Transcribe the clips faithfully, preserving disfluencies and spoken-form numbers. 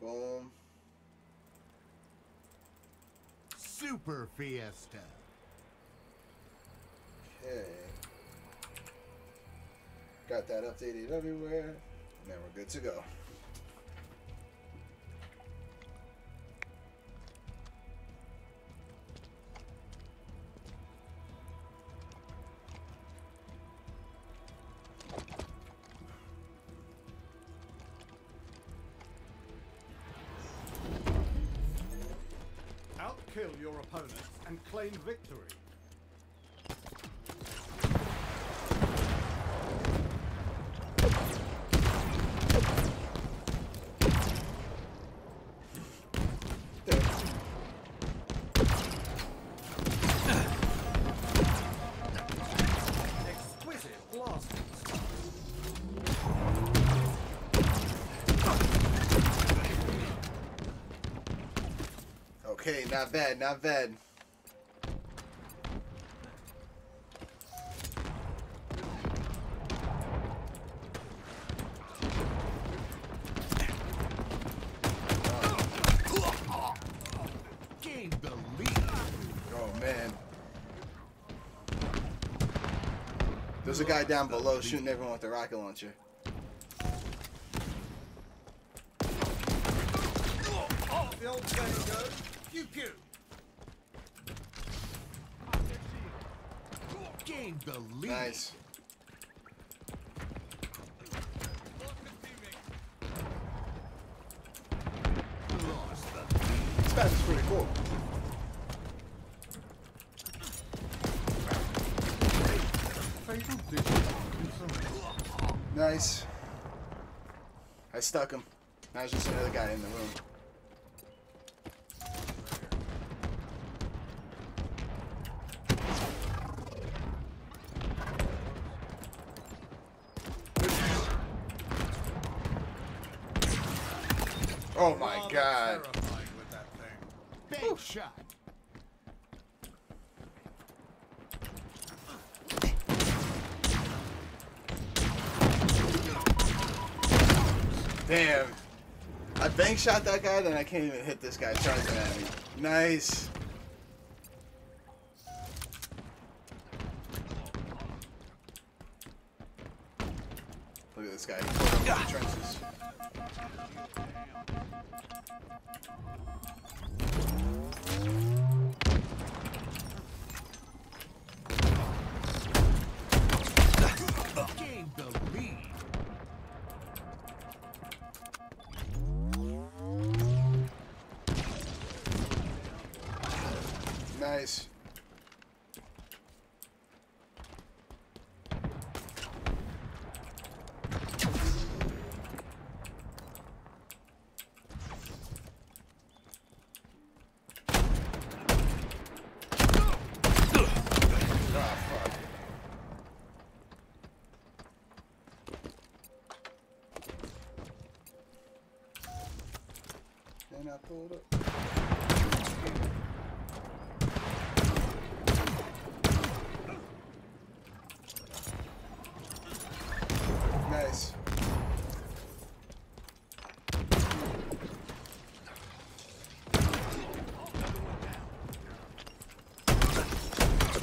Boom. Super Fiesta. Okay. Got that updated everywhere. And then we're good to go. Outkill your opponents and claim victory. Okay, not bad, not bad. Oh. Gain the lead. Oh man. There's a guy down below shooting everyone with the rocket launcher. Oh, the old saying goes. Pew pew. Gain the lead. Nice. This match is pretty cool. Nice. I stuck him. Now there's just another guy in the room. Oh my Rather God! Terrifying with that thing. Big shot. Damn! I bank shot that guy, then I can't even hit this guy charging at me. Nice. Look at this guy. He's going up the trenches. Nice. And I pulled up. Nice. I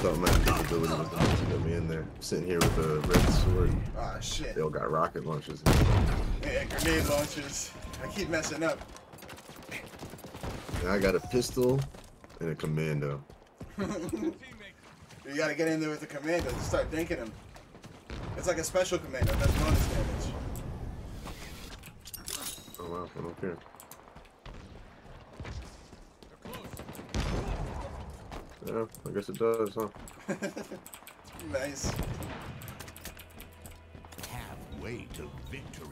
thought my ability was going to get me in there. I'm sitting here with a red sword. Ah, oh, shit. They all got rocket launchers. Yeah, grenade launchers. I keep messing up. I got a pistol and a commando. You gotta get in there with the commando and start dinking him. It's like a special commando, that's bonus damage. Oh wow, I don't care. Yeah, I guess it does, huh? Nice. Halfway to victory.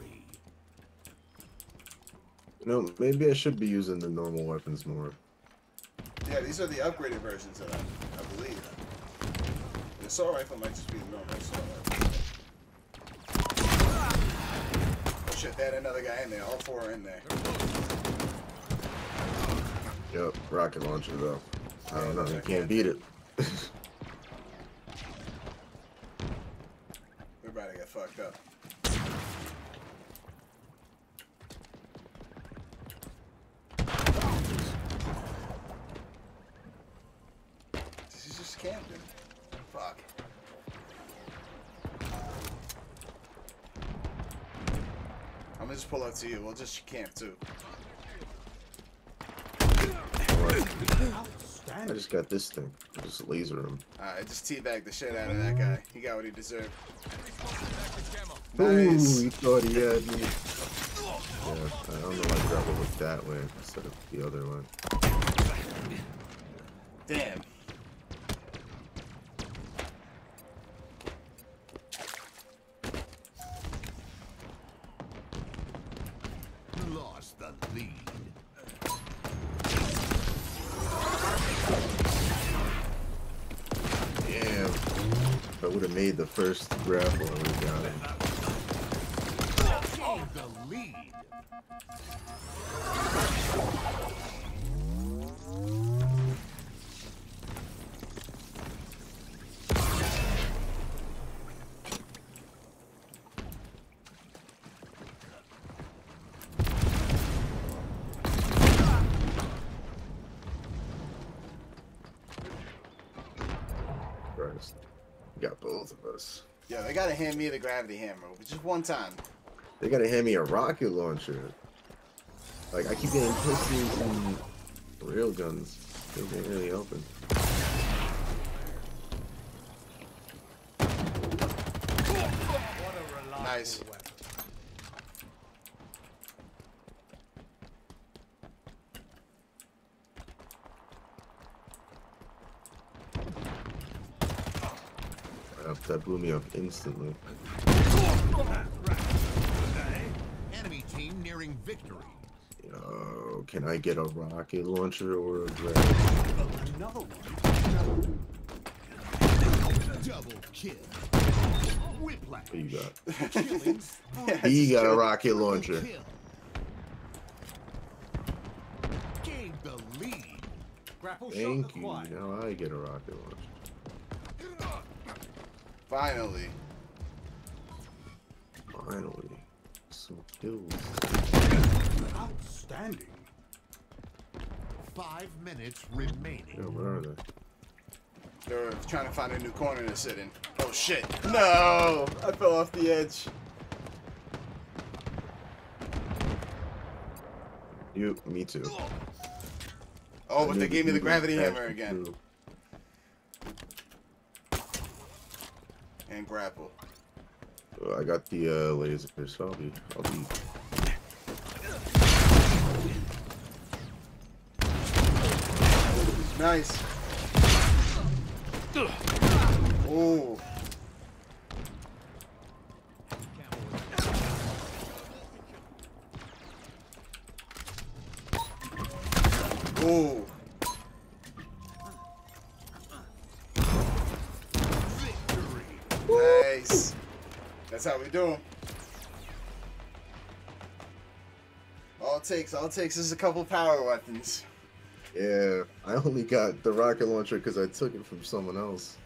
No, maybe I should be using the normal weapons more. Yeah, these are the upgraded versions of that, I believe. The assault rifle might just be the normal assault rifle. Oh shit, they had another guy in there. All four are in there. Yep, rocket launcher though. I don't know, you can't beat it. We're about to get fucked up. camping. Fuck. I'm gonna just pull out to you. We'll just camp too. I just got this thing. I just laser him. Alright, I just teabagged the shit out of that guy. He got what he deserved. Nice. Ooh, he thought he had me. Yeah, I don't know why Gravel looked that way instead of the other one. Damn. Lost the lead. Yeah, if I would have made the first grapple, I would have got it. Oh, the lead. Got both of us. Yeah, they gotta hand me the gravity hammer, just one time. They gotta hand me a rocket launcher. Like, I keep getting pistols and real guns. They ain't really helping. Nice. That blew me up instantly. Enemy team nearing victory. Yo, can I get a rocket launcher or a grab? Another one. Double kill. Whiplash. What you got? He got a rocket launcher. Gave the lead. Thank you. Now I get a rocket launcher. Finally. Finally. Some kills. Outstanding. Five minutes remaining. Yeah, where are they? They're trying to find a new corner to sit in. Oh shit. No! I fell off the edge. You, me too. Oh, but they gave me the gravity hammer again. Through. And grapple. Well, I got the uh, lasers, so I'll be. I'll be. Nice. Oh. Oh. Nice. That's how we do. All it takes, all it takes is a couple power weapons. Yeah, I only got the rocket launcher because I took it from someone else.